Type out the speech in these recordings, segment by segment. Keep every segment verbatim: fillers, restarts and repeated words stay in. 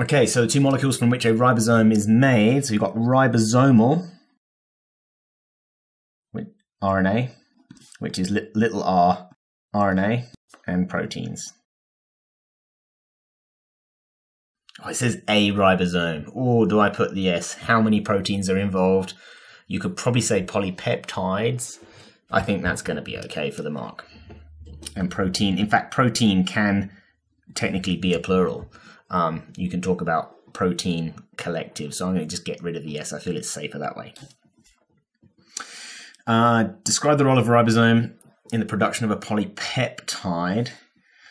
Okay, so the two molecules from which a ribosome is made. So you've got ribosomal R N A, which is li little r, R N A, and proteins. Oh, it says a ribosome. Or do I put the S? How many proteins are involved? You could probably say polypeptides. I think that's going to be okay for the mark. And protein. In fact, protein can technically be a plural. Um, you can talk about protein collective. So I'm going to just get rid of the S. I feel it's safer that way. Uh, describe the role of a ribosome in the production of a polypeptide.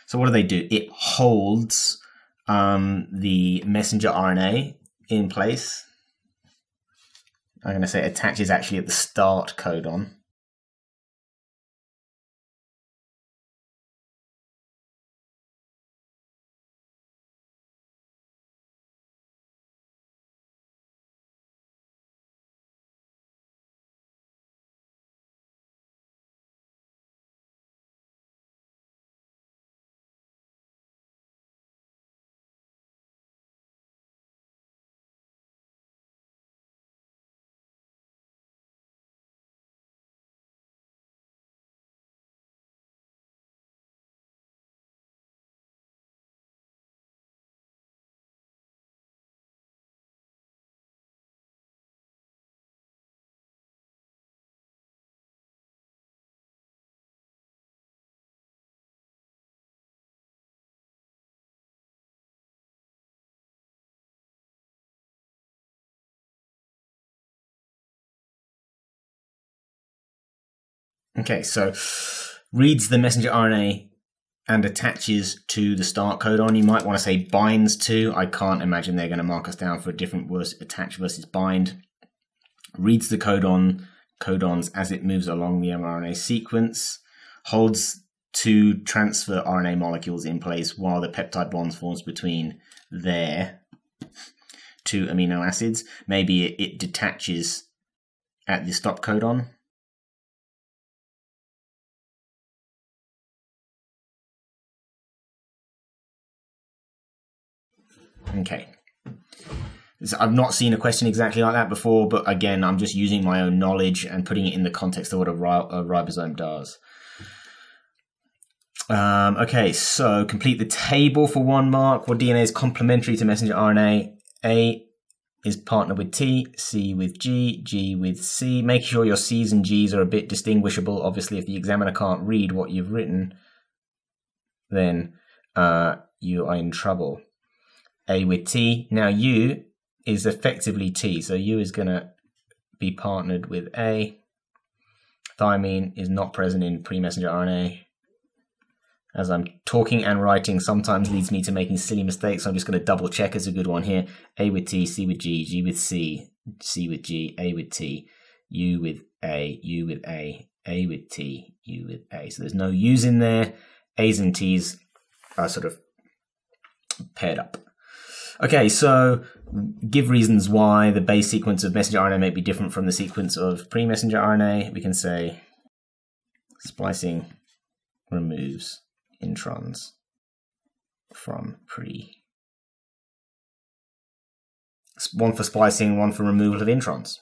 So what do they do? It holds um, the messenger R N A in place. I'm going to say it attaches actually at the start codon. Okay, so reads the messenger R N A and attaches to the start codon. You might want to say binds to. I can't imagine they're going to mark us down for a different word, attach versus bind. Reads the codon, codons as it moves along the mRNA sequence. Holds two transfer R N A molecules in place while the peptide bonds forms between their two amino acids. Maybe it, it detaches at the stop codon. Okay, so I've not seen a question exactly like that before, but again, I'm just using my own knowledge and putting it in the context of what a, ri a ribosome does. Um, okay, so complete the table for one mark. What D N A is complementary to messenger R N A? A is partnered with T, C with G, G with C. Make sure your C's and G's are a bit distinguishable. Obviously, if the examiner can't read what you've written, then uh, you are in trouble. A with T. Now U is effectively T, so U is going to be partnered with A. Thymine is not present in pre-messenger R N A. As I'm talking and writing, sometimes leads me to making silly mistakes, so I'm just going to double check. It's a good one here. A with T, C with G, G with C, C with G, A with T, U with A, U with A, A with T, U with A. So there's no U's in there. A's and T's are sort of paired up. Okay, so give reasons why the base sequence of messenger R N A may be different from the sequence of pre-messenger R N A. We can say splicing removes introns from pre. One for splicing, one for removal of introns.